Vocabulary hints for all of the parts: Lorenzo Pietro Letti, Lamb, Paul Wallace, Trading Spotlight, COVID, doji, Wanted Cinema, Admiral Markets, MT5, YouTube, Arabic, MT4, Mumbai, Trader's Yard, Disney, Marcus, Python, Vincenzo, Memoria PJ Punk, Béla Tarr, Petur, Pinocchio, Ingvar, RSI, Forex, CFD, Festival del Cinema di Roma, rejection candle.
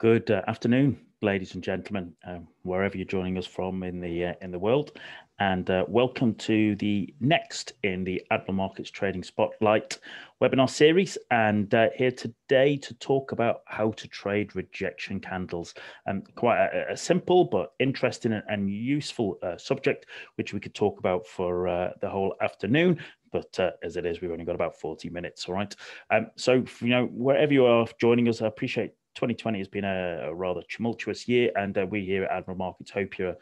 Good afternoon, ladies and gentlemen, wherever you're joining us from in the world, and welcome to the next in the Admiral Markets Trading Spotlight webinar series. And here today to talk about how to trade rejection candles, and quite a simple but interesting and useful subject, which we could talk about for the whole afternoon. But as it is, we've only got about 40 minutes. All right. So wherever you are joining us, I appreciate. 2020 has been a rather tumultuous year, and we here at Admiral Markets hope you're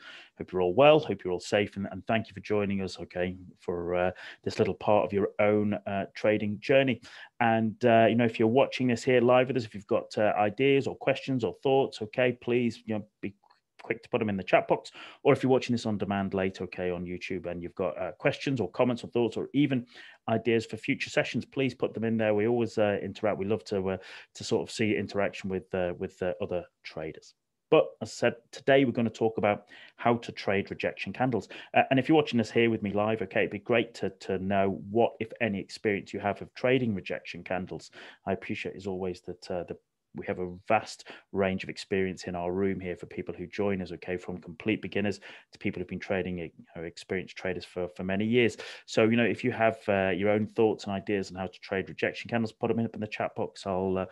all well, hope you're all safe, and thank you for joining us, okay, for this little part of your own trading journey. And if you're watching this here live with us, if you've got ideas or questions or thoughts, okay, please be quick to put them in the chat box, or if you're watching this on demand late, okay, on YouTube, and you've got questions or comments or thoughts or even ideas for future sessions, please put them in there. We always interact. We love to sort of see interaction with other traders. But as I said, today we're going to talk about how to trade rejection candles. And if you're watching this here with me live, okay, it'd be great to know what, if any, experience you have of trading rejection candles. I appreciate, as always, that we have a vast range of experience in our room here for people who join us, okay, from complete beginners to people who've been trading, experienced traders for many years. So, if you have your own thoughts and ideas on how to trade rejection candles, put them up in the chat box. I'll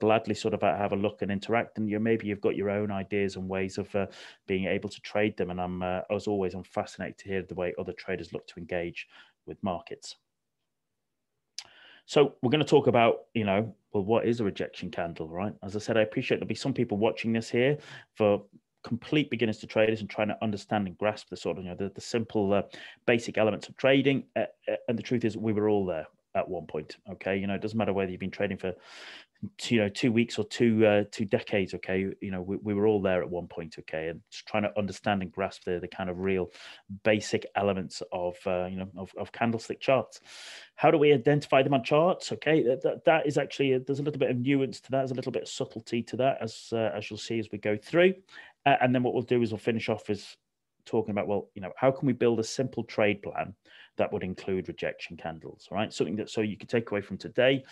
gladly sort of have a look and interact. And maybe you've got your own ideas and ways of being able to trade them. And I'm, as always, I'm fascinated to hear the way other traders look to engage with markets. So we're going to talk about, well, what is a rejection candle, right? As I said, I appreciate there'll be some people watching this here for complete beginners to traders and trying to understand and grasp the sort of, the simple basic elements of trading. And the truth is we were all there at one point, okay? It doesn't matter whether you've been trading for, 2 weeks or two decades, okay? We were all there at one point, okay? And just trying to understand and grasp the kind of real basic elements of candlestick charts. How do we identify them on charts? Okay, that is actually, there's a little bit of nuance to that, there's a little bit of subtlety to that, as you'll see as we go through. And then what we'll do is we'll finish off is talking about, well, how can we build a simple trade plan that would include rejection candles, right? Something that so you can take away from today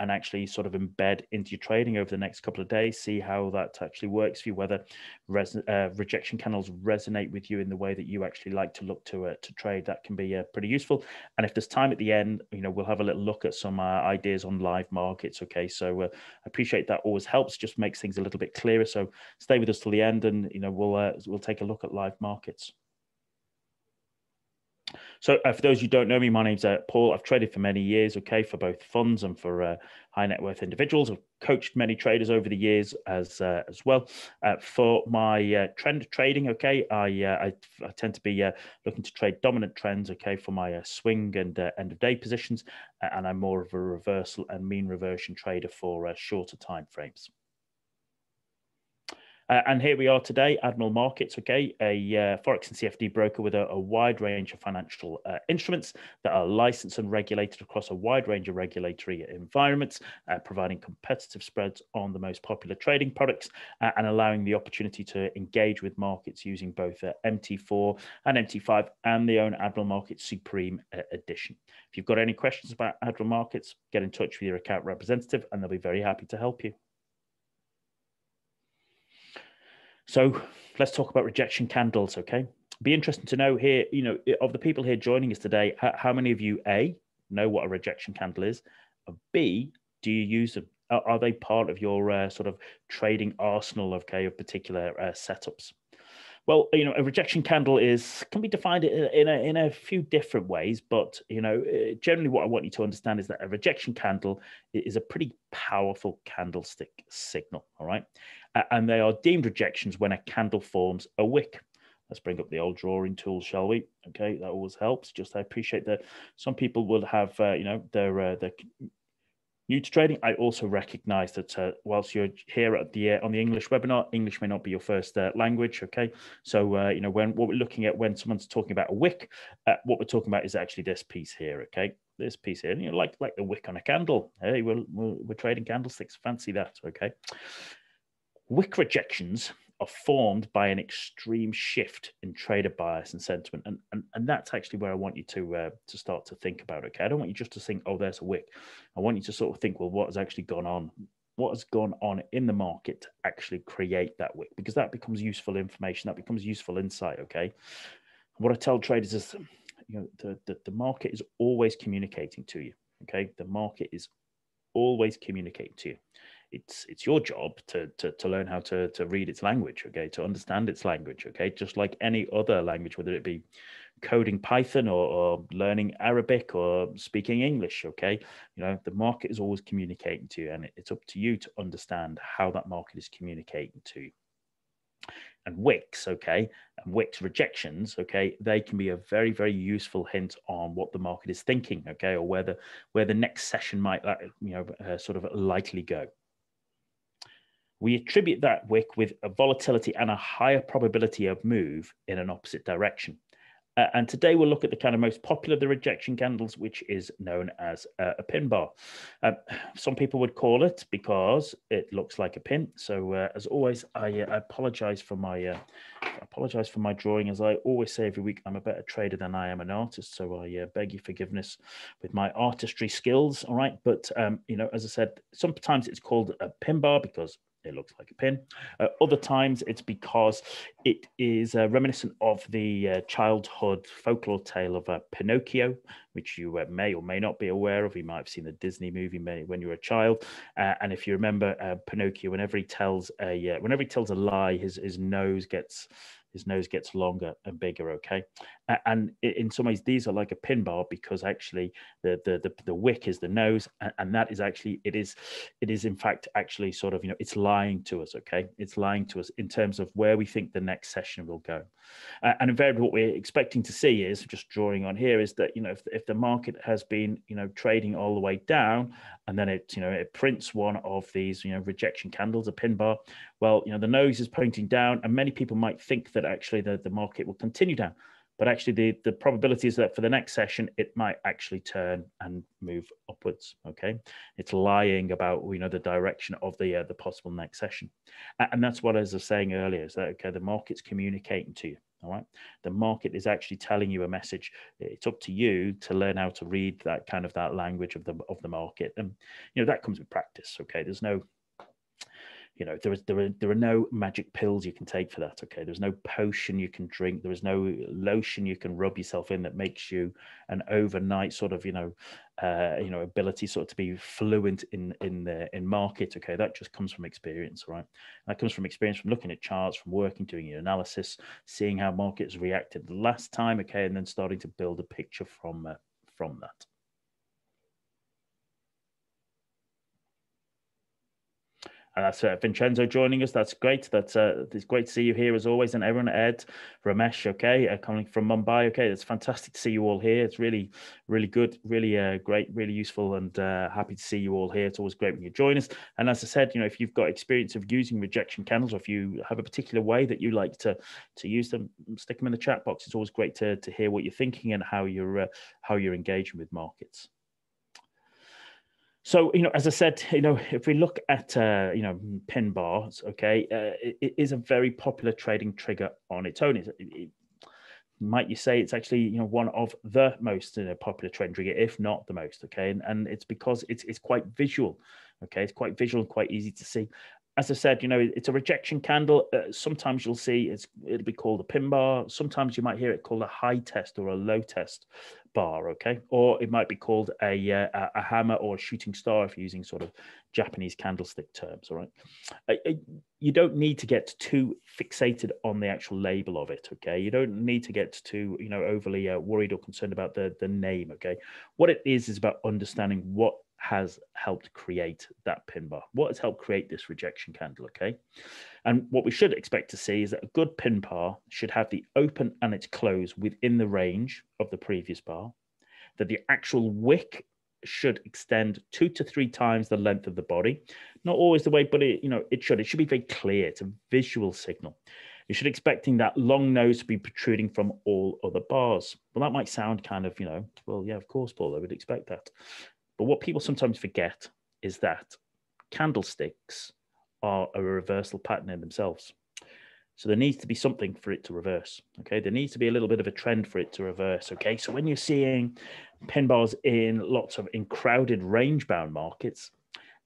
and actually sort of embed into your trading over the next couple of days, see how that actually works for you, whether rejection candles resonate with you in the way that you actually like to look to trade. That can be pretty useful. And if there's time at the end, we'll have a little look at some ideas on live markets, okay? So I appreciate that always helps, just makes things a little bit clearer. So stay with us till the end and, we'll take a look at live markets. So for those who don't know me, my name's Paul. I've traded for many years, okay, for both funds and for high net worth individuals. I've coached many traders over the years as well. For my trend trading, okay, I tend to be looking to trade dominant trends, okay, for my swing and end of day positions, and I'm more of a reversal and mean reversion trader for shorter time frames. And here we are today, Admiral Markets, okay, a Forex and CFD broker with a wide range of financial instruments that are licensed and regulated across a wide range of regulatory environments, providing competitive spreads on the most popular trading products and allowing the opportunity to engage with markets using both MT4 and MT5 and their own Admiral Markets Supreme Edition. If you've got any questions about Admiral Markets, get in touch with your account representative and they'll be very happy to help you. So let's talk about rejection candles, okay? Be interesting to know here, of the people here joining us today, how many of you, A, know what a rejection candle is, and B, do you use them? Are they part of your sort of trading arsenal, okay, of particular setups? Well, a rejection candle can be defined in a few different ways, but, generally what I want you to understand is that a rejection candle is a pretty powerful candlestick signal, all right? And they are deemed rejections when a candle forms a wick. Let's bring up the old drawing tool, shall we? Okay, that always helps. Just I appreciate that some people will have, they're new to trading. I also recognize that whilst you're here at on the English webinar, English may not be your first language, okay? So, what we're looking at when someone's talking about a wick, what we're talking about is actually this piece here, okay? This piece here, like the wick on a candle. Hey, we're trading candlesticks, fancy that, okay? Wick rejections are formed by an extreme shift in trader bias and sentiment. And that's actually where I want you to start to think about, okay? I don't want you just to think, oh, there's a wick. I want you to sort of think, well, what has actually gone on what has gone on in the market to actually create that wick, because that becomes useful information, that becomes useful insight. Okay, what I tell traders is, you know, the market is always communicating to you. Okay, the market is always communicating to you. It's your job to learn how to read its language, okay, to understand its language, okay, just like any other language, whether it be coding Python or learning Arabic or speaking English, okay, you know, the market is always communicating to you, and it's up to you to understand how that market is communicating to you. And wicks, okay, and wicks rejections, okay, they can be a very, very useful hint on what the market is thinking, okay, or where the next session might, you know, sort of likely go. We attribute that wick with a volatility and a higher probability of move in an opposite direction. And today we'll look at the kind of most popular of the rejection candles, which is known as a pin bar. Some people would call it because it looks like a pin. So as always, I apologize for my drawing. As I always say every week, I'm a better trader than I am an artist. So I beg your forgiveness with my artistry skills. All right. But, you know, as I said, sometimes it's called a pin bar because it looks like a pin. Other times it's because it is reminiscent of the childhood folklore tale of Pinocchio, which you may or may not be aware of. You might have seen the Disney movie when you were a child. And if you remember, Pinocchio, whenever he tells a lie, his nose gets longer and bigger, okay? And in some ways, these are like a pin bar because actually the wick is the nose, and that is actually, it is in fact actually sort of, you know, it's lying to us, okay? It's lying to us in terms of where we think the next session will go. And invariably what we're expecting to see is, just drawing on here, is that, you know, if the market has been, you know, trading all the way down, and then it, you know, it prints one of these, you know, rejection candles, a pin bar, well, you know, the nose is pointing down, and many people might think that actually the market will continue down, but actually the probability is that for the next session it might actually turn and move upwards, okay? It's lying about, you know, the direction of the possible next session. And that's what I was saying earlier, is that, okay, the market's communicating to you. All right, the market is actually telling you a message. It's up to you to learn how to read that kind of that language of the market, and, you know, that comes with practice, okay? There's no, you know, there are no magic pills you can take for that, okay? There's no potion you can drink. There is no lotion you can rub yourself in that makes you an overnight sort of, you know, ability sort of to be fluent in market, okay? That just comes from experience, right? That comes from experience, from looking at charts, from working, doing your analysis, seeing how markets reacted the last time, okay, and then starting to build a picture from that. And that's Vincenzo joining us. That's great. It's great to see you here as always. And everyone, Ed, Ramesh, okay, coming from Mumbai, okay. It's fantastic to see you all here. It's really, really good, really great, really useful, and happy to see you all here. It's always great when you join us. And as I said, you know, if you've got experience of using rejection candles, or if you have a particular way that you like to use them, stick them in the chat box. It's always great to hear what you're thinking and how you're engaging with markets. So, you know, as I said, you know, if we look at, you know, pin bars, okay, it is a very popular trading trigger on its own. It might you say it's actually, you know, one of the most popular trading trigger, if not the most, okay? And it's because it's quite visual, okay? It's quite visual and quite easy to see. As I said, you know, it's a rejection candle. Sometimes you'll see it'll be called a pin bar. Sometimes you might hear it called a high test or a low test bar, okay? Or it might be called a hammer or a shooting star if you're using sort of Japanese candlestick terms, all right? You don't need to get too fixated on the actual label of it, okay? You don't need to get too, you know, overly worried or concerned about the name, okay? What it is about understanding what has helped create that pin bar, what has helped create this rejection candle, okay? And what we should expect to see is that a good pin bar should have the open and its close within the range of the previous bar, that the actual wick should extend 2 to 3 times the length of the body, not always the way, but it, you know, it should be very clear. It's a visual signal. You should expecting that long nose to be protruding from all other bars. Well, that might sound kind of, you know, well, yeah, of course, Paul, I would expect that. But what people sometimes forget is that candlesticks are a reversal pattern in themselves. So there needs to be something for it to reverse, okay? There needs to be a little bit of a trend for it to reverse, okay? So when you're seeing pin bars in lots of crowded range-bound markets,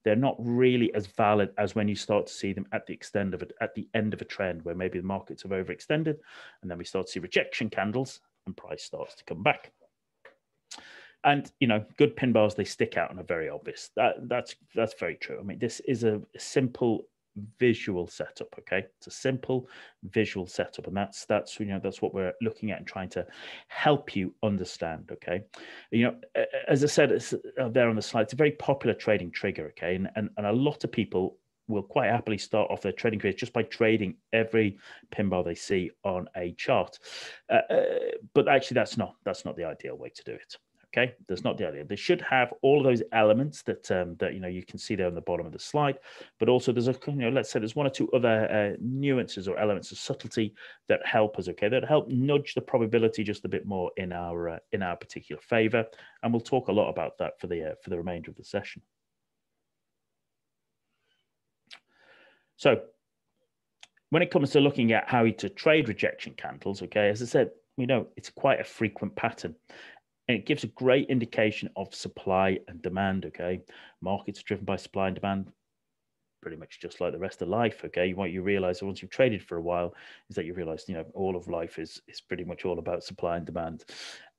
they're not really as valid as when you start to see them at the extent of it, at the end of a trend where maybe the markets have overextended, and then we start to see rejection candles and price starts to come back. And you know, good pin bars, they stick out and are very obvious. That's very true. I mean, this is a simple visual setup. Okay, it's a simple visual setup, and that's you know, that's what we're looking at and trying to help you understand. Okay, you know, as I said, it's there on the slide, it's a very popular trading trigger. Okay, and a lot of people will quite happily start off their trading career just by trading every pin bar they see on a chart, but actually that's not the ideal way to do it. Okay, that's not the idea. They should have all of those elements that that you know, you can see there on the bottom of the slide, but also there's a, you know, let's say there's one or two other nuances or elements of subtlety that help us. Okay, that help nudge the probability just a bit more in our particular favor, and we'll talk a lot about that for the remainder of the session. So, when it comes to looking at how to trade rejection candles, okay, as I said, you know, it's quite a frequent pattern. And it gives a great indication of supply and demand. Okay, markets are driven by supply and demand, pretty much just like the rest of life. Okay, what you realize once you've traded for a while is that you realize, you know, all of life is pretty much all about supply and demand,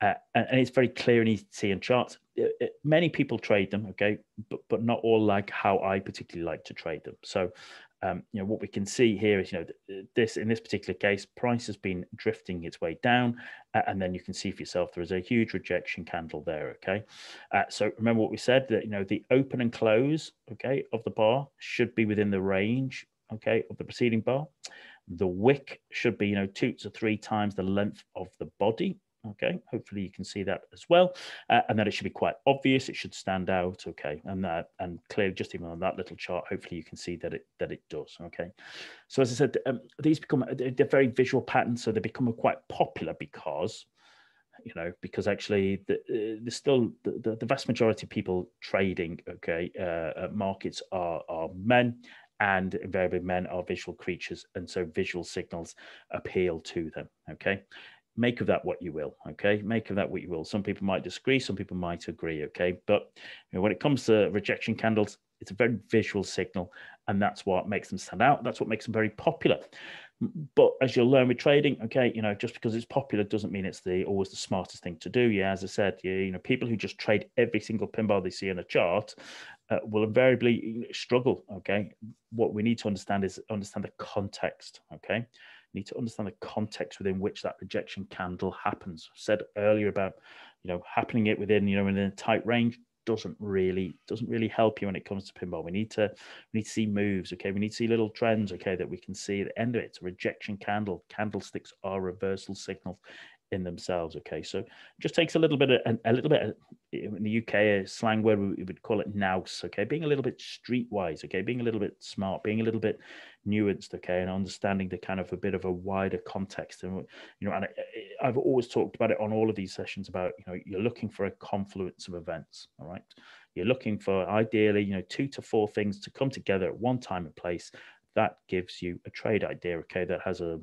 and it's very clear and easy to see in charts. Many people trade them, okay, but not all like how I particularly like to trade them. So you know, what we can see here is, you know, this in this particular case, price has been drifting its way down, and then you can see for yourself there is a huge rejection candle there. Okay, so remember what we said, that you know, the open and close, okay, of the bar should be within the range, okay, of the preceding bar. The wick should be, you know, 2 to 3 times the length of the body. Okay, hopefully you can see that as well, and that it should be quite obvious. It should stand out, okay, and that, and clearly just even on that little chart, hopefully you can see that it does. Okay, so as I said, these become, they're very visual patterns, so they become quite popular because, you know, because actually there's still the vast majority of people trading, okay, markets are men. And invariably, men are visual creatures, and so visual signals appeal to them. Okay. Make of that what you will, okay? Make of that what you will. Some people might disagree, some people might agree, okay? But you know, when it comes to rejection candles, it's a very visual signal, and that's what makes them stand out. That's what makes them very popular. But as you'll learn with trading, okay, you know, just because it's popular doesn't mean it's always the smartest thing to do. Yeah, as I said, you know, people who just trade every single pin bar they see on a chart will invariably struggle, okay? What we need to understand is understand the context, okay? Need to understand the context within which that rejection candle happens. I said earlier about, you know, happening it within, you know, in a tight range doesn't really help you when it comes to pinball. We need to see moves, okay? We need to see little trends, okay, that we can see at the end of it. It's a rejection candle. Candlesticks are reversal signals in themselves, okay? So it just takes a little bit of, in the UK, a slang word, we would call it nous, okay? Being a little bit streetwise, okay? Being a little bit smart, being a little bit nuanced, okay? And understanding the kind of a bit of a wider context. And, you know, and I've always talked about it on all of these sessions about, you know, you're looking for a confluence of events, all right? You're looking for, ideally, you know, 2 to 4 things to come together at one time and place. That gives you a trade idea, okay? That has a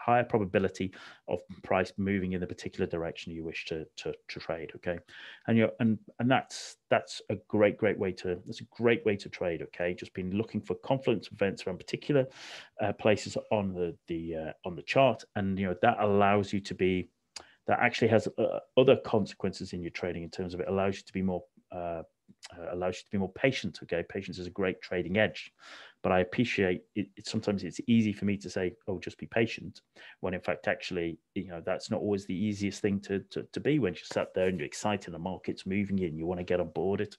higher probability of price moving in the particular direction you wish to trade, okay? And you're and that's a great way to, that's a great way to trade, okay? Just been looking for confluence events around particular places on the on the chart, and you know, that allows you to be, that actually has other consequences in your trading in terms of it allows you to be more patient, okay? Patience is a great trading edge, but I appreciate it sometimes it's easy for me to say, oh, just be patient, when in fact actually, you know, that's not always the easiest thing to be when you're sat there and you're excited, the market's moving in, you want to get on board it.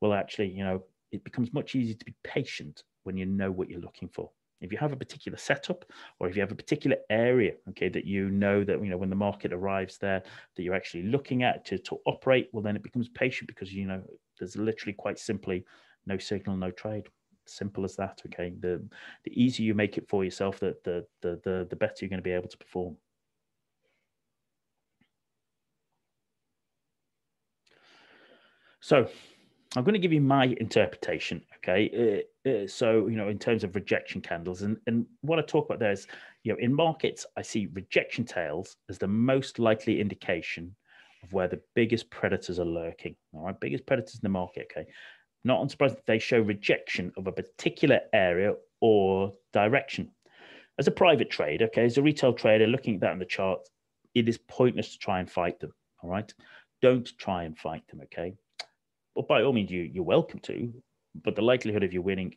Well, actually, you know, it becomes much easier to be patient when you know what you're looking for. If you have a particular setup, or if you have a particular area, okay, that you know that, you know, when the market arrives there, that you're actually looking at to operate, well, then it becomes patient, because, you know, there's literally quite simply no signal, no trade. Simple as that, okay? The easier you make it for yourself, the better you're going to be able to perform. So I'm going to give you my interpretation, okay? So, you know, in terms of rejection candles, and what I talk about there is, you know, in markets, I see rejection tails as the most likely indication of where the biggest predators are lurking, all right? Biggest predators in the market, okay? Not unsurprisingly, they show rejection of a particular area or direction. As a private trader, okay, as a retail trader looking at that on the chart, it is pointless to try and fight them, all right? Don't try and fight them, okay? But by all means, you're welcome to, but the likelihood of you winning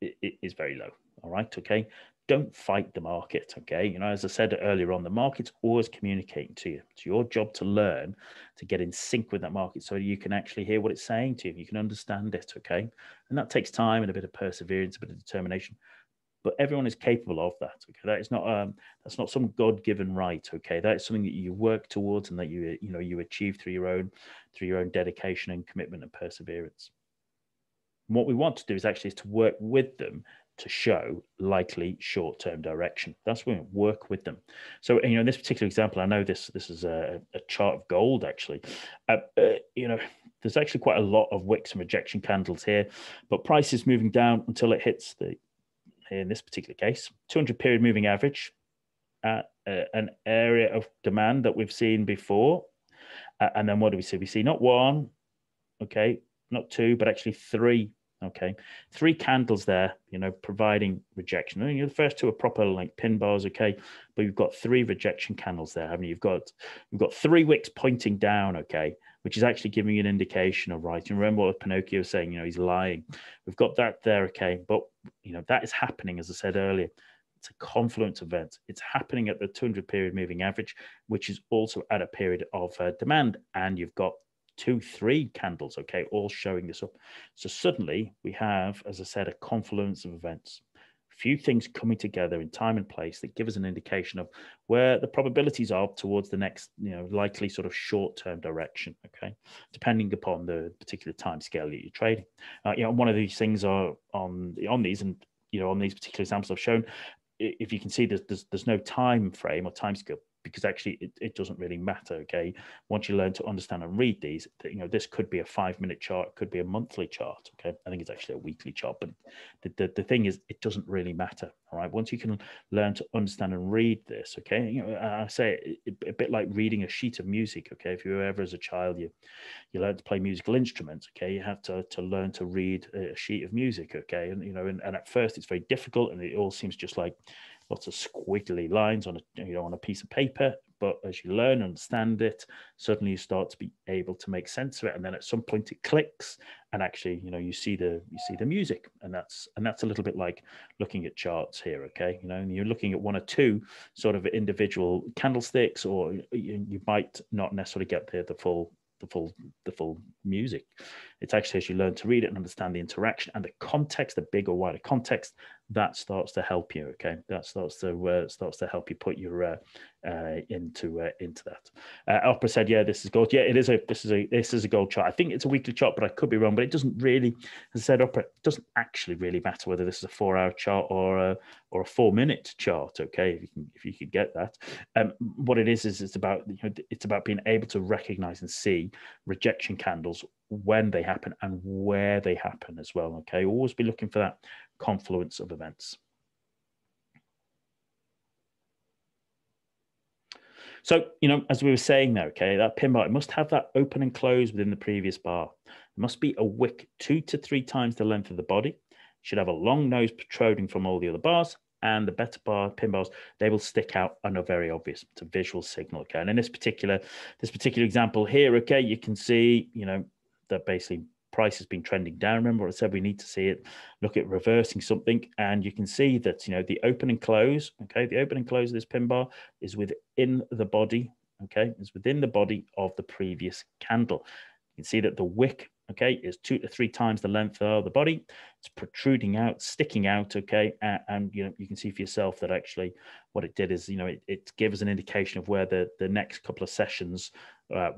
is very low, all right, okay? Don't fight the market, okay? You know, as I said earlier on, the market's always communicating to you. It's your job to learn to get in sync with that market so you can actually hear what it's saying to you. You can understand it, okay? And that takes time and a bit of perseverance, a bit of determination. But everyone is capable of that, okay? That is not that's not some God-given right, okay? That is something that you work towards and that you achieve through your own dedication and commitment and perseverance. And what we want to do is actually to work with them to show likely short-term direction. That's when we work with them. So, you know, in this particular example, I know this is a chart of gold, actually. You know, there's actually quite a lot of wicks and rejection candles here, but price is moving down until it hits the, in this particular case, 200 period moving average at an area of demand that we've seen before. And then what do we see? We see not one, okay, not two, but actually three. Okay, three candles there, you know, providing rejection. And, you know, the first two are proper like pin bars, okay, but you've got three rejection candles there, haven't you? You've got three wicks pointing down, okay, which is actually giving you an indication of right. And remember what Pinocchio was saying, you know, he's lying. We've got that there, okay, but you know that is happening, as I said earlier. It's a confluence event. It's happening at the 200 period moving average, which is also at a period of demand, and you've got 2, 3 candles, okay, all showing this up. So suddenly we have, as I said, a confluence of events, a few things coming together in time and place that give us an indication of where the probabilities are towards the next, you know, likely sort of short-term direction, okay, depending upon the particular time scale that you're trading. You know, one of these things are on these, and you know, on these particular examples I've shown, if you can see there's no time frame or time scale, because actually it doesn't really matter, okay? Once you learn to understand and read these, you know, this could be a 5-minute chart, could be a monthly chart, okay? I think it's actually a weekly chart, but the thing is, it doesn't really matter, all right? Once you can learn to understand and read this, okay? You know, I say it a bit like reading a sheet of music, okay? If you were ever as a child, you learn to play musical instruments, okay? You have to learn to read a sheet of music, okay? And, you know, and at first it's very difficult and it all seems just like, lots of squiggly lines on a, you know, on a piece of paper, but as you learn and understand it, suddenly you start to be able to make sense of it, and then at some point it clicks, and actually, you know, you see the music, and that's a little bit like looking at charts here, okay? You know, and you're looking at one or two sort of individual candlesticks, or you might not necessarily get the full music. It's actually as you learn to read it and understand the interaction and the context, the bigger, wider context, that starts to help you. Okay, that starts to help you put your into that. Opera said, "Yeah, this is gold. Yeah, it is a gold chart. I think it's a weekly chart, but I could be wrong. But it doesn't really, as I said, Opera, it doesn't actually really matter whether this is a 4-hour chart or a 4-minute chart. Okay, if you could get that. What it is it's about, you know, it's about being able to recognize and see rejection candles when they happen and where they happen as well. Okay, always be looking for that confluence of events." So, you know, as we were saying there, okay, that pin bar, it must have that open and close within the previous bar. It must be a wick 2 to 3 times the length of the body. It should have a long nose protruding from all the other bars, and the better pin bars, they will stick out and are very obvious. It's a visual signal, okay? And in this particular example here, okay, you can see, you know, that basically price has been trending down. Remember what I said, we need to see it, look at reversing something, and you can see that, you know, the open and close, okay, the open and close of this pin bar is within the body, okay, it's within the body of the previous candle. You can see that the wick, okay, is 2 to 3 times the length of the body. It's protruding out, sticking out, okay, and you know, you can see for yourself that actually what it did is, you know, it gives an indication of where the next couple of sessions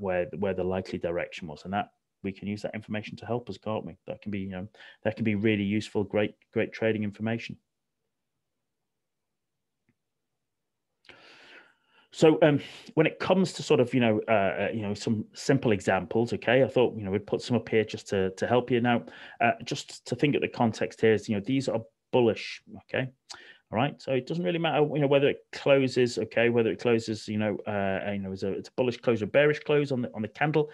where the likely direction was, and that we can use that information to help us, can't we? That can be, you know, that can be really useful, great trading information. So when it comes to sort of, you know, some simple examples, okay, I thought, you know, we'd put some up here just to help you. Now, just to think of the context here is, you know, these are bullish, okay. All right, so it doesn't really matter, you know, whether it closes, okay, whether it closes, you know, it's a bullish close or bearish close on the candle.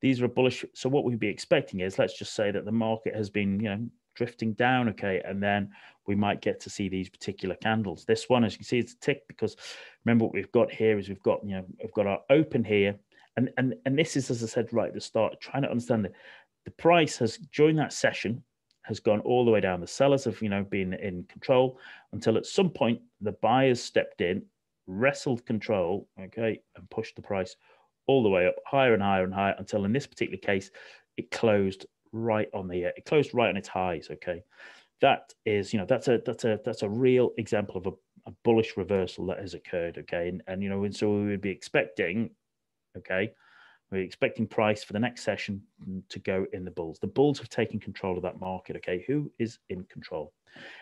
These are bullish. So what we'd be expecting is, let's just say that the market has been, drifting down. Okay. And then we might get to see these particular candles. This one, as you can see, it's a tick, because remember what we've got here is we've got our open here. And this is, as I said, right at the start, trying to understand that the price has, during that session, has gone all the way down. The sellers have, been in control until at some point the buyers stepped in, wrestled control, okay, and pushed the price all the way up higher and higher and higher until, in this particular case, it closed right on the it closed right on its highs. Okay, that is, that's a real example of a bullish reversal that has occurred. Okay, and so we would be expecting, okay, we're expecting price for the next session to go in the bulls. The bulls have taken control of that market. Okay, who is in control?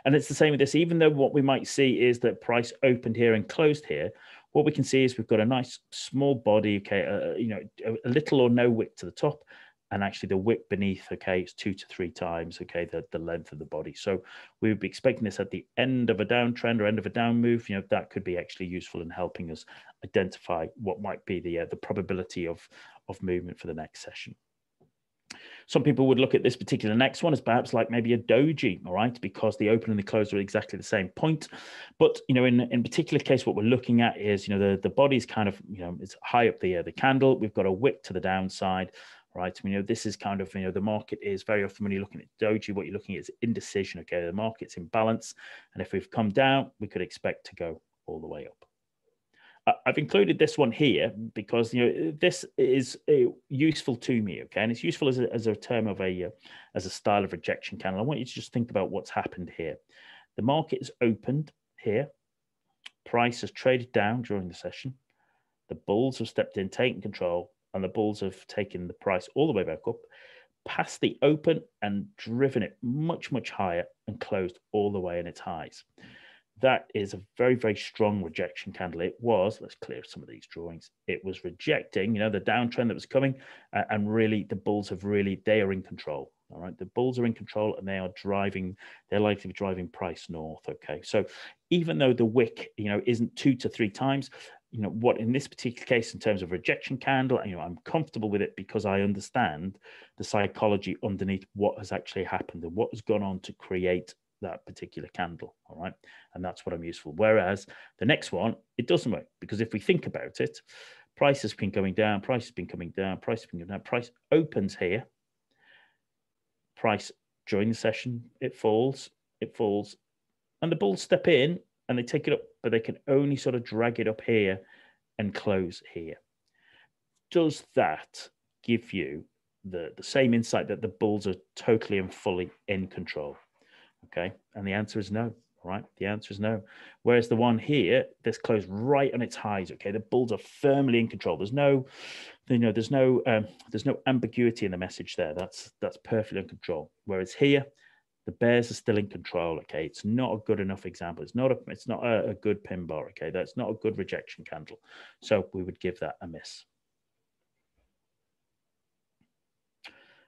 And it's the same with this. Even though what we might see is that price opened here and closed here, what we can see is we've got a nice small body. Okay, a little or no wick to the top, and actually the wick beneath. Okay, it's 2 to 3 times. Okay, the length of the body. So we would be expecting this at the end of a downtrend or end of a down move. That could be actually useful in helping us identify what might be the probability of movement for the next session. Some people would look at this particular next one as perhaps like maybe a doji, all right, because the open and the close are exactly the same point. But, in particular case, what we're looking at is, the body's kind of, it's high up the candle. We've got a wick to the downside, right? This is kind of, the market is very often, when you're looking at doji, what you're looking at is indecision, okay? The market's in balance. And if we've come down, we could expect to go all the way up. I've included this one here because this is useful to me, okay, and it's useful as a term of as a style of rejection candle. I want you to just think about what's happened here. The market is opened here, price has traded down during the session, the bulls have stepped in, taken control, and the bulls have taken the price all the way back up, past the open, and driven it much, much higher, and closed all the way in its highs. That is a very, very strong rejection candle. It was, let's clear some of these drawings. It was rejecting, the downtrend that was coming, and really the bulls have really, they are in control. All right, the bulls are in control and they are driving, they're likely to be driving price north. Okay, so even though the wick, isn't 2 to 3 times, what in this particular case in terms of rejection candle, I'm comfortable with it because I understand the psychology underneath what has actually happened and what has gone on to create that particular candle, all right, and that's what I'm useful. Whereas the next one, it doesn't work, because if we think about it, price has been coming down, price has been coming down, price has been coming down, price opens here, price during the session, it falls, and the bulls step in and they take it up, but they can only sort of drag it up here and close here. Does that give you the same insight that the bulls are totally and fully in control? Okay, and the answer is no, all right? The answer is no. Whereas the one here, this closed right on its highs, okay? The bulls are firmly in control. There's no, there's no ambiguity in the message there. That's perfectly in control. Whereas here, the bears are still in control, okay? It's not a good enough example. It's not a good pin bar, okay? That's not a good rejection candle. So we would give that a miss.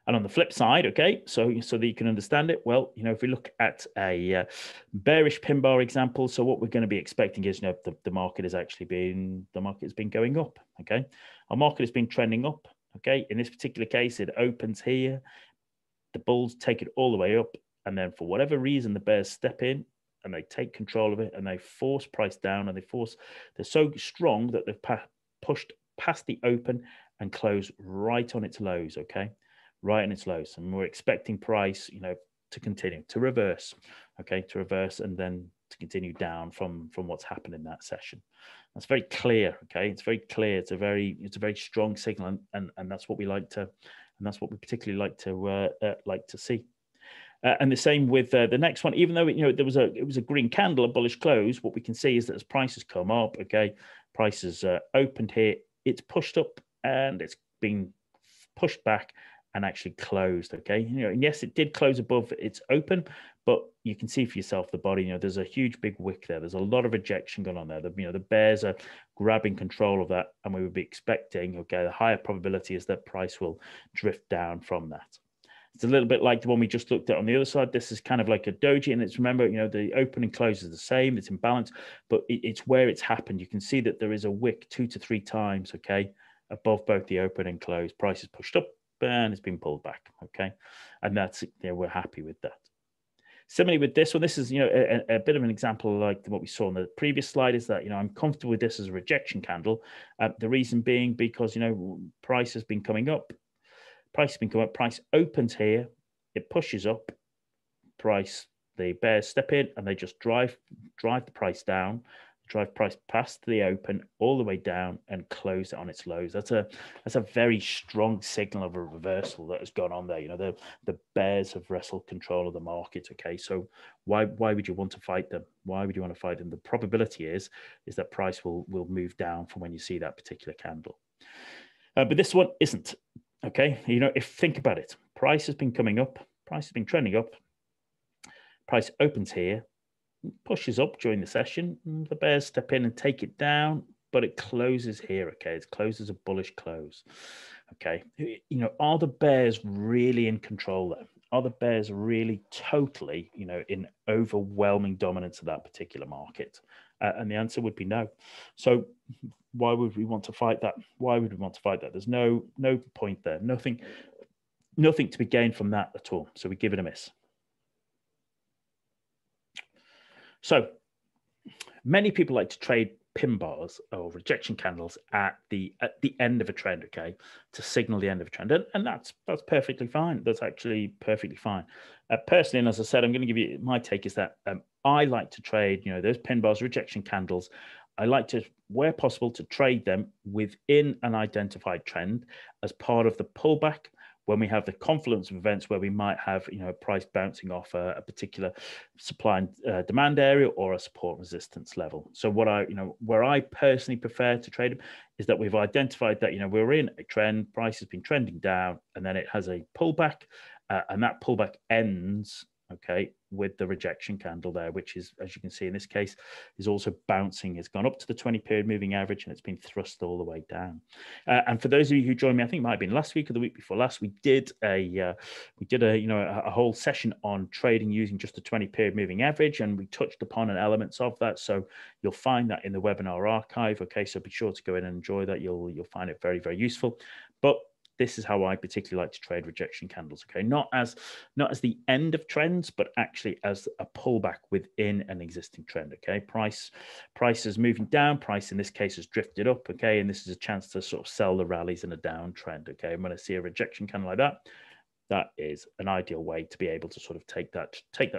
And on the flip side, okay, so that you can understand it, well, if we look at a bearish pin bar example, so what we're going to be expecting is, the market has actually been, the market has been going up, okay? Our market has been trending up, okay? In this particular case, it opens here, the bulls take it all the way up, and then for whatever reason, the bears step in, and they take control of it, and they force price down, and they force, they're so strong that they've pushed past the open and closed right on its lows, okay? Right in its lows, and we're expecting price, to continue to reverse, okay, to reverse and then to continue down from what's happened in that session. That's very clear, okay. It's very clear. It's a very strong signal, and that's what we like to, and that's what we particularly like to see. And the same with the next one. Even though it was a green candle, a bullish close, what we can see is that as prices come up, okay, prices opened here, it's pushed up and it's been pushed back and actually closed, okay? And yes, it did close above its open, but you can see for yourself the body, there's a huge big wick there. There's a lot of rejection going on there. The bears are grabbing control of that, and we would be expecting, okay, the higher probability is that price will drift down from that. It's a little bit like the one we just looked at on the other side. This is kind of like a doji, and it's, remember, the open and close is the same, it's in balance, but it's where it's happened. You can see that there is a wick 2 to 3 times, okay, above both the open and close. Price is pushed up, and it's been pulled back. Okay, and that's, yeah, we're happy with that. Similarly with this one, this is, you know, a bit of an example like what we saw on the previous slide, is that, you know, I'm comfortable with this as a rejection candle. The reason being because, you know, price has been coming up, price opens here, it pushes up, price, the bears step in and they just drive the price down, drive price past the open all the way down and close it on its lows. That's a very strong signal of a reversal that has gone on there. You know, the bears have wrestled control of the market. Okay, so why would you want to fight them? Why would you want to fight them? The probability is that price will move down from when you see that particular candle. But this one isn't. Okay, you know, if think about it, price has been coming up, price has been trending up, price opens here, pushes up during the session, the bears step in and take it down, but it closes here. Okay, it closes a bullish close. Okay, you know, are the bears really in control there? Are the bears really totally, you know, in overwhelming dominance of that particular market? And the answer would be no. So why would we want to fight that? Why would we want to fight that? There's no point there. Nothing to be gained from that at all. So we give it a miss. So many people like to trade pin bars or rejection candles at the end of a trend, okay, to signal the end of a trend, and that's perfectly fine. That's actually perfectly fine. Personally, and as I said, I'm going to give you my take is that I like to trade, you know, those pin bars, rejection candles. I like to, where possible, to trade them within an identified trend as part of the pullback. When we have the confluence of events where we might have, you know, price bouncing off a particular supply and demand area or a support resistance level. So what I, you know, where I personally prefer to trade them is that we've identified that, you know, we're in a trend, price has been trending down, and then it has a pullback, and that pullback ends, okay, with the rejection candle there, which is, as you can see in this case, is also bouncing. It's gone up to the 20-period moving average and it's been thrust all the way down. And for those of you who joined me, I think it might have been last week or the week before last, we did a you know, a whole session on trading using just the 20-period moving average, and we touched upon elements of that. So you'll find that in the webinar archive. Okay, so be sure to go in and enjoy that. You'll find it very, very useful. But this is how I particularly like to trade rejection candles. Okay, not as the end of trends, but actually as a pullback within an existing trend. Okay, price is moving down. Price in this case has drifted up. Okay, and this is a chance to sort of sell the rallies in a downtrend. Okay, and when I see a rejection candle like that, that is an ideal way to be able to sort of take that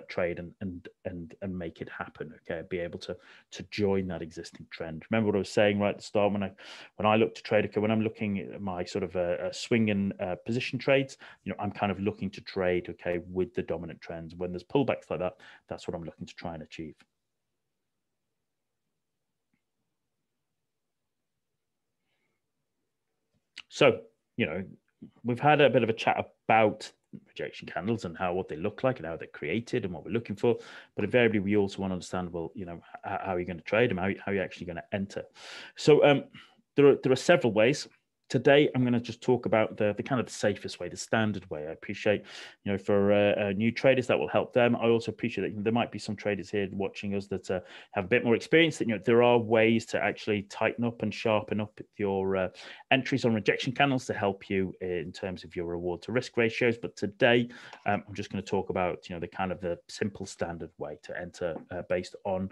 trade and make it happen. Okay, be able to join that existing trend. Remember what I was saying right at the start when I look to trade. Okay, when I'm looking at my sort of swing and position trades, you know, I'm kind of looking to trade, okay, with the dominant trends. When there's pullbacks like that, that's what I'm looking to try and achieve. So, you know, we've had a bit of a chat about rejection candles and what they look like and how they're created and what we're looking for. But invariably, we also want to understand, well, you know, how are you going to trade them? How are you actually going to enter? So there are several ways. Today, I'm going to just talk about the kind of safest way, the standard way. I appreciate, you know, for new traders, that will help them. I also appreciate that, you know, there might be some traders here watching us that have a bit more experience, that, you know, there are ways to actually tighten up and sharpen up your entries on rejection candles to help you in terms of your reward to risk ratios. But today, I'm just going to talk about, you know, the kind of the simple standard way to enter based on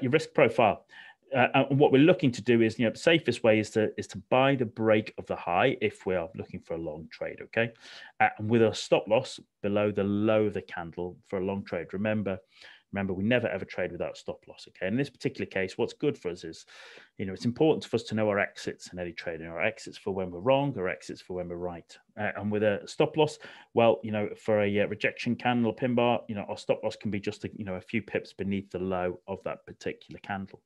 your risk profile. And what we're looking to do is, you know, the safest way is to buy the break of the high if we are looking for a long trade, okay? And with a stop loss below the low of the candle for a long trade. Remember, we never ever trade without stop loss, okay? In this particular case, what's good for us is, you know, it's important for us to know our exits in any trade, and our exits for when we're wrong, our exits for when we're right. And with a stop loss, well, you know, for a rejection candle or pin bar, you know, our stop loss can be just, you know, a few pips beneath the low of that particular candle.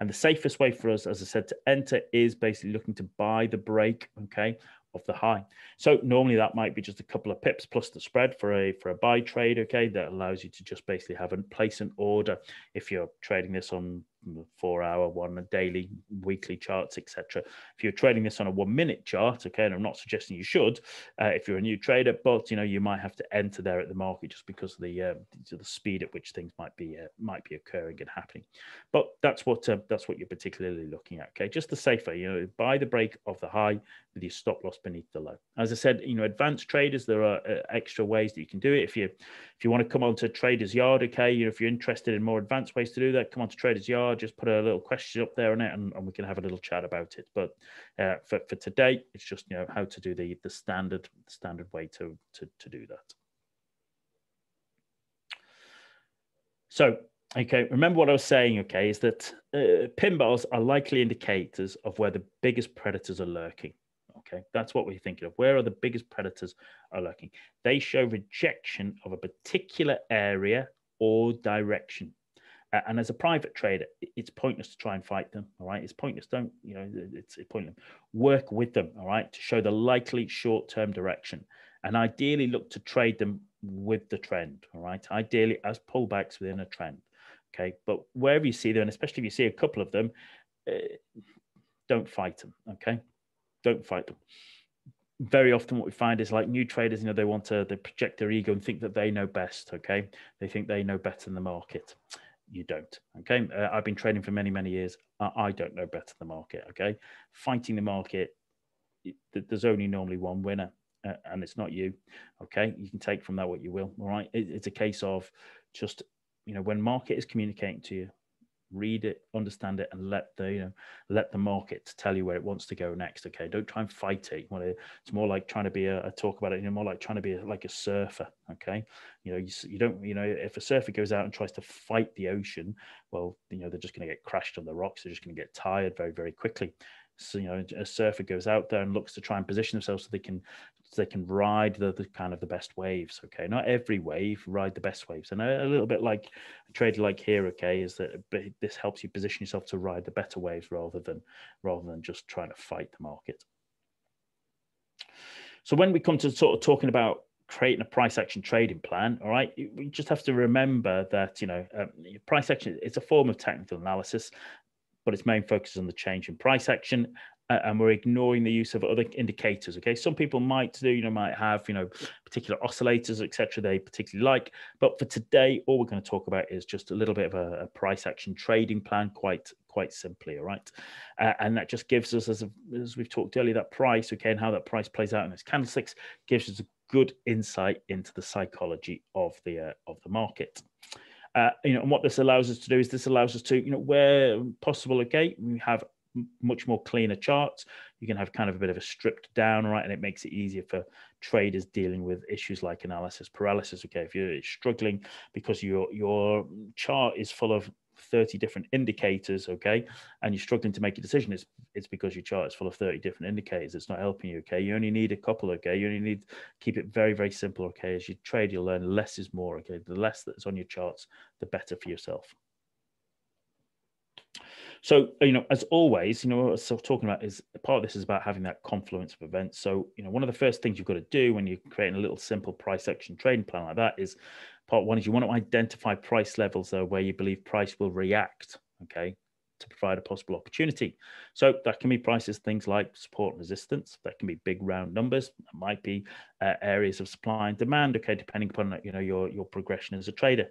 And the safest way for us, as I said, to enter is basically looking to buy the break, okay, of the high. So normally that might be just a couple of pips plus the spread for a buy trade, okay, that allows you to just basically have and place an order. If you're trading this on 4 hour one, a daily, weekly charts, etc. If you're trading this on a 1 minute chart, okay, and I'm not suggesting you should, if you're a new trader, but you know, you might have to enter there at the market just because of the speed at which things might be occurring and happening. But that's what you're particularly looking at, okay? Just the safer, you know, buy the break of the high with your stop loss beneath the low. As I said, you know, advanced traders, there are extra ways that you can do it. If you want to come on to Trader's Yard, okay, you know, if you're interested in more advanced ways to do that, come on to Trader's Yard, just put a little question up there on it, and we can have a little chat about it. But for today, it's just, you know, how to do the standard way to do that. So okay, remember what I was saying, okay, is that pinballs are likely indicators of where the biggest predators are lurking. Okay, that's what we're thinking of. Where are the biggest predators are lurking? They show rejection of a particular area or direction. And as a private trader, it's pointless to try and fight them, all right? It's pointless, don't, you know, it's pointless. Work with them, all right, to show the likely short-term direction. And ideally look to trade them with the trend, all right? Ideally as pullbacks within a trend, okay? But wherever you see them, and especially if you see a couple of them, don't fight them, okay? Don't fight them. Very often what we find is, like, new traders, you know, they project their ego and think that they know best, okay? They think they know better than the market. You don't, okay? I've been trading for many, many years. I don't know better than the market, okay? Fighting the market, there's only normally one winner, and it's not you, okay? You can take from that what you will, all right? It's a case of just, you know, when market is communicating to you, read it, understand it, and let the market tell you where it wants to go next, okay? Don't try and fight it. It's more like trying to be a talk about it, you know, more like trying to be like a surfer, okay? You know, you don't, you know, if a surfer goes out and tries to fight the ocean, well, you know, they're just going to get crashed on the rocks. They're just going to get tired very, very quickly. So, you know, a surfer goes out there and looks to try and position themselves so they can ride the kind of the best waves, okay? Not every wave, ride the best waves. And a little bit like a trade like here, okay, is that this helps you position yourself to ride the better waves rather than just trying to fight the market. So when we come to sort of talking about creating a price action trading plan, all right, we just have to remember that, you know, price action, it's a form of technical analysis, but its main focus is on the change in price action, and we're ignoring the use of other indicators. Okay, some people might have particular oscillators, etc. They particularly like, but for today, all we're going to talk about is just a little bit of a price action trading plan, quite simply. All right, and that just gives us, as we've talked earlier, that price, okay, and how that price plays out in its candlesticks gives us a good insight into the psychology of the market. You know, and what this allows us to do is where possible, okay, we have much more cleaner charts. You can have kind of a bit of a stripped down, right, and it makes it easier for traders dealing with issues like analysis paralysis. Okay, if you're struggling because your chart is full of 30 different indicators, okay, and you're struggling to make a decision, it's because your chart is full of 30 different indicators. It's not helping you, okay? You only need a couple, okay? You only need to keep it very, very simple, okay? As you trade, you'll learn less is more, okay? The less that's on your charts, the better for yourself. So, you know, as always, you know, what I was talking about is part of this is about having that confluence of events. So, you know, one of the first things you've got to do when you're creating a little simple price action trading plan like that is, part one is you want to identify price levels where you believe price will react, okay, to provide a possible opportunity. So that can be prices, things like support and resistance. That can be big round numbers. That might be areas of supply and demand, okay, depending upon, you know, your progression as a trader.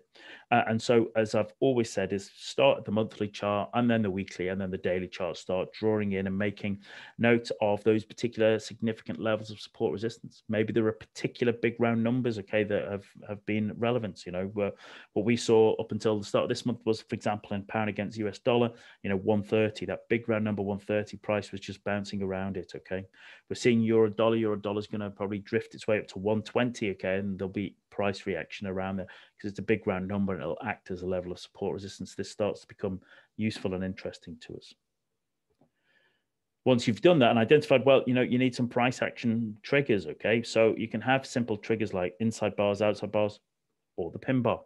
And so, as I've always said, is start at the monthly chart and then the weekly and then the daily chart. Start drawing in and making notes of those particular significant levels of support resistance. Maybe there are particular big round numbers, okay, that have been relevant. You know, what we saw up until the start of this month was, for example, in pound against US dollar, you know, 130, that big round number 130, price was just bouncing around it, okay? We're seeing euro dollar's going to probably drift its way up to 120, okay, and there'll be price reaction around there because it's a big round number and it'll act as a level of support resistance. This starts to become useful and interesting to us. Once you've done that and identified, well, you know, you need some price action triggers, okay? So you can have simple triggers like inside bars, outside bars, or the pin bar.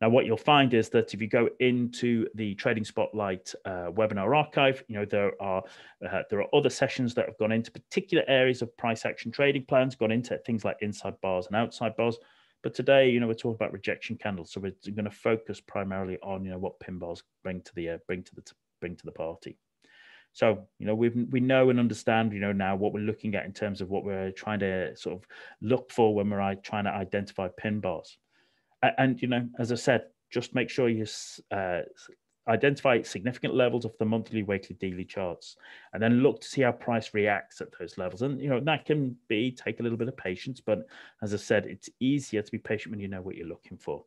Now, what you'll find is that if you go into the Trading Spotlight webinar archive, you know, there are other sessions that have gone into particular areas of price action trading plans, gone into things like inside bars and outside bars, But today, we're talking about rejection candles, so we're going to focus primarily on what pin bars bring to the party. So we know and understand now what we're looking at in terms of what we're trying to sort of look for when we're trying to identify pin bars. And as I said, just make sure you identify significant levels of the monthly, weekly, daily charts, and then look to see how price reacts at those levels. And that can take a little bit of patience, but as I said, it's easier to be patient when you know what you're looking for.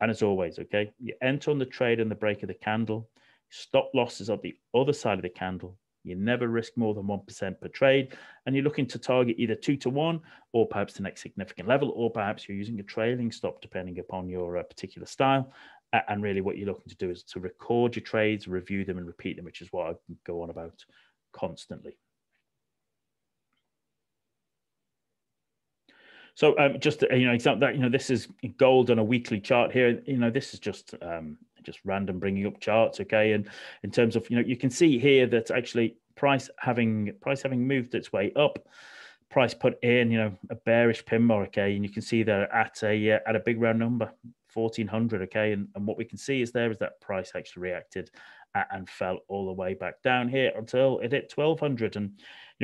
And as always, okay, you enter on the trade and the break of the candle. Stop losses on the other side of the candle. You never risk more than 1% per trade, and you're looking to target either 2 to 1 or perhaps the next significant level, or perhaps you're using a trailing stop depending upon your particular style. And really what you're looking to do is to record your trades, review them and repeat them, which is what I go on about constantly. So just to, example that, this is gold on a weekly chart here. This is just random bringing up charts, okay? And in terms of, you can see here that actually price having moved its way up, price put in, a bearish pin bar, okay? And you can see they're at a big round number, 1400, okay? And what we can see is that price actually reacted and fell all the way back down here until it hit 1200. And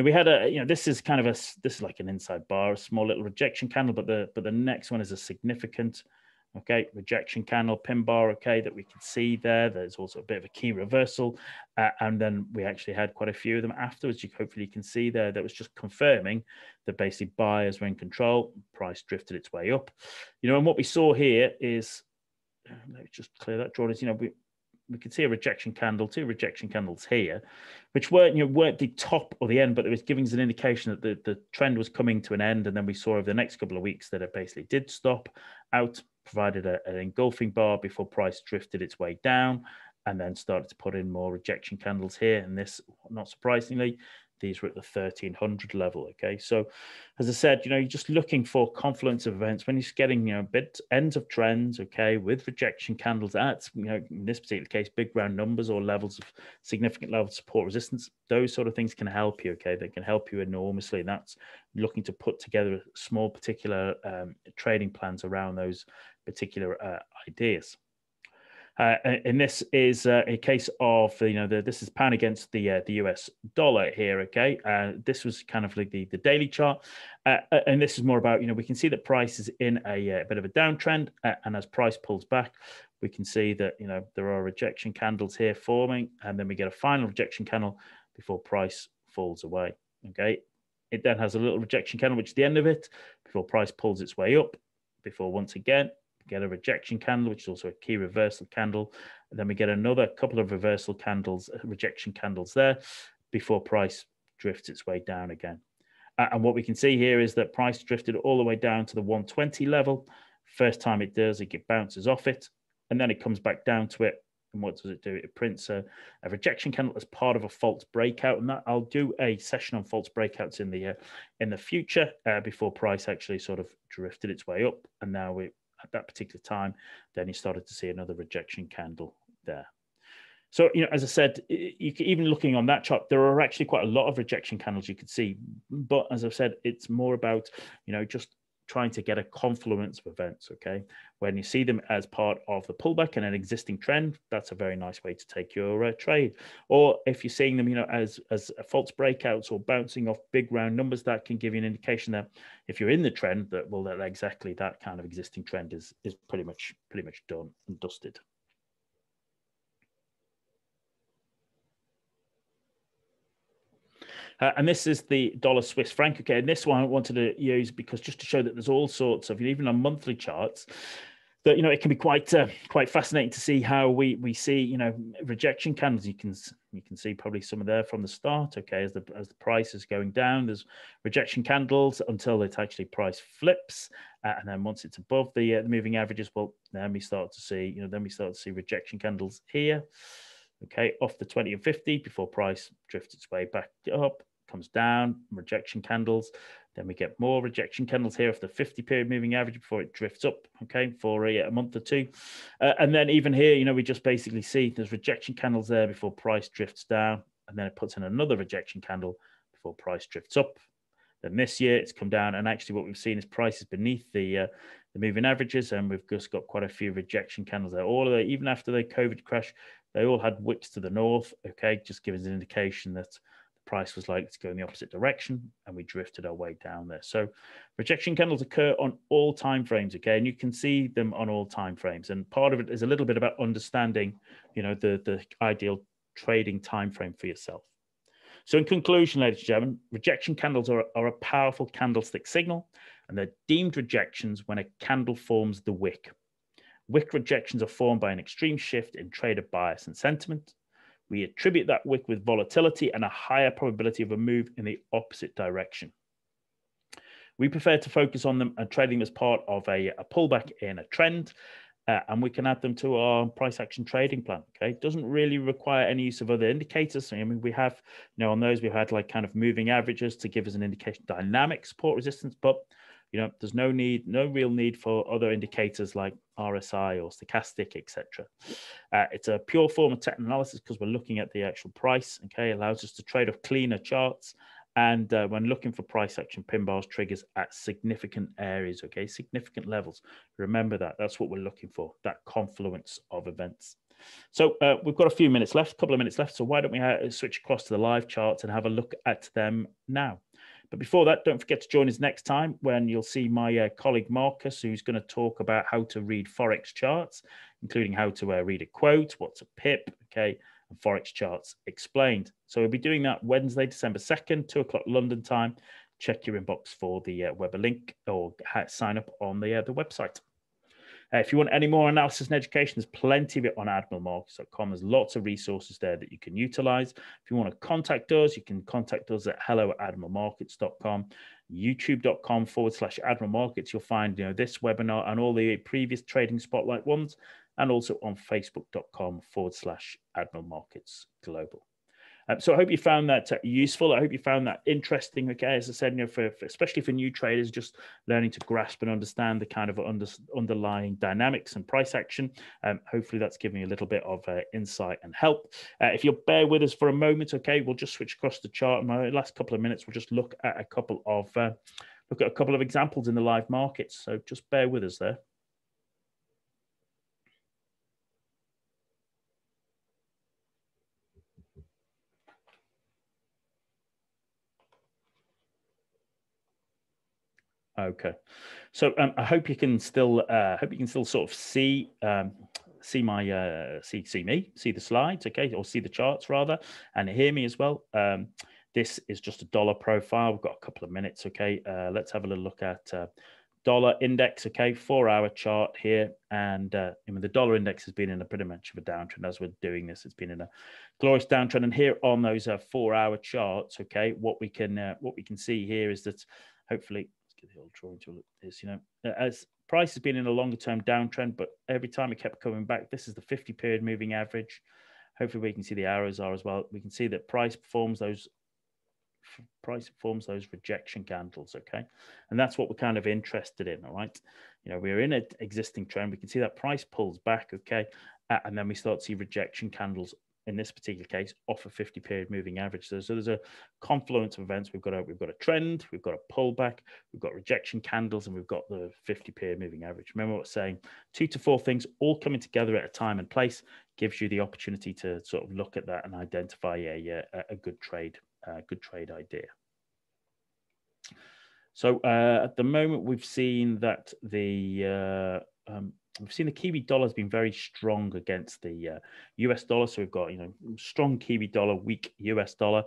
we had a this is kind of this is like an inside bar, a small little rejection candle, but the next one is a significant, okay, rejection candle pin bar, okay, that we can see there. There's also a bit of a key reversal, and then we actually had quite a few of them afterwards. You can see there that was just confirming that basically buyers were in control. Price drifted its way up, and what we saw here is, let me just clear that draw, is we could see a rejection candle, two rejection candles here, which weren't the top or the end, but it was giving us an indication that the trend was coming to an end. And then we saw over the next couple of weeks that it basically did stop out, provided an engulfing bar before price drifted its way down and then started to put in more rejection candles here. And this, not surprisingly, these were at the 1300 level, okay? So as I said, you're just looking for confluence of events when you're getting, ends of trends, okay, with rejection candles at, in this particular case, big round numbers or levels of significant level of support resistance. Those sort of things can help you, okay? They can help you enormously. And that's looking to put together small particular trading plans around those particular ideas. And this is a case of, this is pound against the US dollar here, okay? This was kind of like the daily chart. And this is more about, we can see that price is in a bit of a downtrend. And as price pulls back, we can see that, there are rejection candles here forming. And then we get a final rejection candle before price falls away, okay? It then has a little rejection candle, which is the end of it, before price pulls its way up, before once again, get a rejection candle, which is also a key reversal candle, and then we get another couple of rejection candles there before price drifts its way down again. And what we can see here is that price drifted all the way down to the 120 level. First time it does, it bounces off it, and then it comes back down to it. And what does it do? It prints a rejection candle as part of a false breakout, and that I'll do a session on false breakouts in the future, before price actually sort of drifted its way up, and now we, at that particular time, then you started to see another rejection candle there. So, as I said, you can, even looking on that chart, there are actually quite a lot of rejection candles you could see. But as I've said, it's more about, just trying to get a confluence of events, okay? When you see them as part of the pullback and an existing trend, that's a very nice way to take your trade. Or if you're seeing them, as false breakouts or bouncing off big round numbers, that can give you an indication that if you're in the trend, that well, that exactly that kind of existing trend is pretty much done and dusted. And this is the dollar Swiss franc, okay? And this one I wanted to use because just to show that there's all sorts of, even on monthly charts, that, it can be quite fascinating to see how we see, rejection candles. You can see probably some of there from the start, okay? As the price is going down, there's rejection candles until it actually price flips. And then once it's above the moving averages, well, then we start to see, rejection candles here, okay? Off the 20 and 50 before price drifts its way back up, comes down, rejection candles. Then we get more rejection candles here off the 50 period moving average before it drifts up, okay, for a month or two. And then even here, we just basically see there's rejection candles there before price drifts down, and then it puts in another rejection candle before price drifts up. than this year. It's come down, and actually what we've seen is prices beneath the moving averages, and we've just got quite a few rejection candles there. All of the, even after the COVID crash, they all had wicks to the north, okay, just giving us an indication that the price was likely to go in the opposite direction, and we drifted our way down there. So rejection candles occur on all time frames, okay, and you can see them on all time frames. And part of it is a little bit about understanding, you know, the ideal trading time frame for yourself. So in conclusion, ladies and gentlemen, rejection candles are a powerful candlestick signal, and they're deemed rejections when a candle forms the wick. Wick rejections are formed by an extreme shift in trader bias and sentiment. We attribute that wick with volatility and a higher probability of a move in the opposite direction. We prefer to focus on them and trade them as part of a pullback in a trend, and we can add them to our price action trading plan. Okay, it doesn't really require any use of other indicators. I mean, we have, you know, on those we've had like kind of moving averages to give us an indication, dynamic support resistance, but you know, there's no need, no real need for other indicators like RSI or stochastic, etc. It's a pure form of technical analysis because we're looking at the actual price. Okay, it allows us to trade off cleaner charts, and when looking for price action, pin bars, triggers at significant areas, okay, significant levels. Remember that. That's what we're looking for, that confluence of events. So we've got a few minutes left, a couple of minutes left. So why don't we switch across to the live charts and have a look at them now? But before that, don't forget to join us next time when you'll see my colleague Marcus, who's going to talk about how to read Forex charts, including how to read a quote, what's a pip, okay, and Forex charts explained. So we'll be doing that Wednesday, December 2nd, 2 o'clock London time. Check your inbox for the web link, or sign up on the website. If you want any more analysis and education, there's plenty of it on admiralmarkets.com. There's lots of resources there that you can utilize. If you want to contact us, you can contact us at hello@admiralmarkets.com, youtube.com/admiralmarkets. You'll find, you know, this webinar and all the previous Trading Spotlight ones, and also on facebook.com/admiralmarketsglobal. So I hope you found that useful. I hope you found that interesting. Okay, as I said, you know, for especially for new traders, just learning to grasp and understand the kind of underlying dynamics and price action. Hopefully that's giving you a little bit of insight and help. If you'll bear with us for a moment, okay, we'll just switch across the chart. In my last couple of minutes, we'll just look at a couple of examples in the live markets. So just bear with us there. Okay, so I hope you can still sort of see the slides, okay, or see the charts rather, and hear me as well. This is just a dollar profile. We've got a couple of minutes, okay. Let's have a little look at dollar index, okay, 4-hour chart here, and I mean the dollar index has been in a pretty much of a downtrend as we're doing this. It's been in a glorious downtrend, and here on those 4-hour charts, okay, what we can see here is that hopefully. You know, as price has been in a longer term downtrend, but every time it kept coming back. This is the 50-period moving average. Hopefully we can see the arrows are as well. We can see that price forms those rejection candles, okay, and that's what we're kind of interested in. All right, you know, we're in an existing trend. We can see that price pulls back, okay, and then we start to see rejection candles. In this particular case, off a 50-period moving average. So there's a confluence of events. We've got a trend, we've got a pullback, we've got rejection candles, and we've got the 50-period moving average. Remember what I'm saying, 2 to 4 things all coming together at a time and place gives you the opportunity to sort of look at that and identify a good trade idea. So at the moment, we've seen that the we've seen the Kiwi dollar has been very strong against the US dollar. So we've got, you know, strong Kiwi dollar, weak US dollar.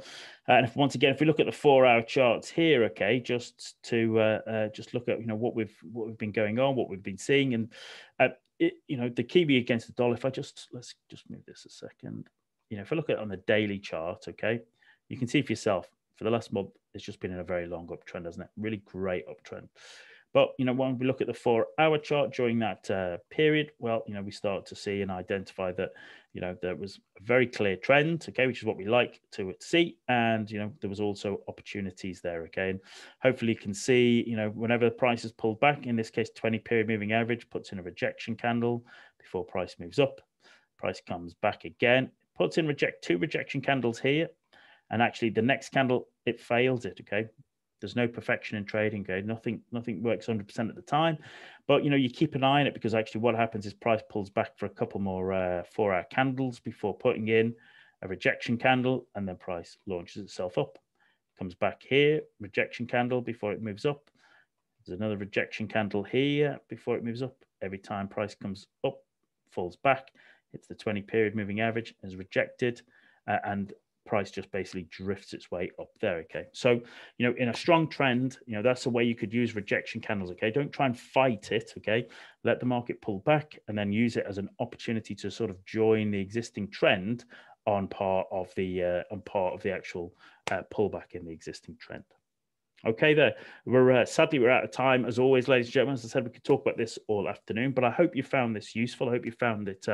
And if, once again, if we look at the 4-hour charts here, okay, just to just look at, you know, what we've been going on, what we've been seeing, and you know, the Kiwi against the dollar. If I just let's just move this a second. You know, if I look at it on the daily chart, okay, you can see for yourself for the last month it's just been in a very long uptrend, hasn't it? Really great uptrend. But, you know, when we look at the 4-hour chart during that period, well, you know, we start to see and identify that, you know, there was a very clear trend, okay, which is what we like to see. And, you know, there was also opportunities there, okay. And hopefully you can see, you know, whenever the price is pulled back, in this case, 20-period moving average puts in a rejection candle before price moves up. Price comes back again, puts in two rejection candles here. And actually the next candle, it fails it, okay. There's no perfection in trading. Okay? Nothing works 100% at the time, but you know, you keep an eye on it, because actually what happens is price pulls back for a couple more 4-hour candles before putting in a rejection candle, and then price launches itself up, comes back here, rejection candle before it moves up. There's another rejection candle here before it moves up. Every time price comes up, falls back, hits the 20-period moving average, is rejected, and price just basically drifts its way up there. Okay, so you know, in a strong trend, you know, that's the way you could use rejection candles. Okay, don't try and fight it. Okay, let the market pull back and then use it as an opportunity to sort of join the existing trend on part of the actual pullback in the existing trend. Okay, there we're sadly we're out of time, as always, ladies and gentlemen. As I said, we could talk about this all afternoon, but I hope you found this useful. I hope you found it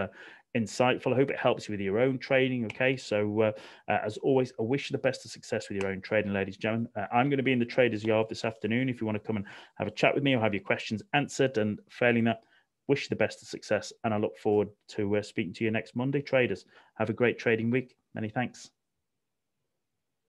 insightful. I hope it helps you with your own trading. Okay, so as always, I wish you the best of success with your own trading, ladies and gentlemen. I'm going to be in the Trader's Yard this afternoon. If you want to come and have a chat with me or have your questions answered, and failing that, wish you the best of success, and I look forward to speaking to you next Monday, traders. Have a great trading week. Many thanks.